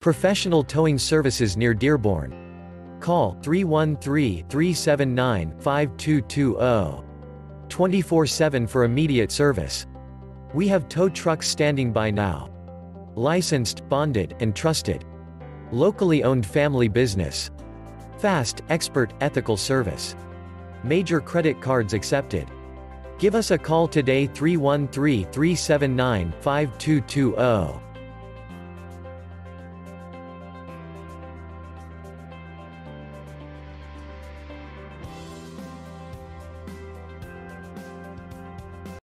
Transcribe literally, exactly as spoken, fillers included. Professional towing services near Dearborn. Call three one three, three seven nine, five two two zero twenty-four seven for immediate service. We have tow trucks standing by now. Licensed, bonded, and trusted. Locally owned family business. Fast, expert, ethical service. Major credit cards accepted. Give us a call today, three one three, three seven nine, five two two zero.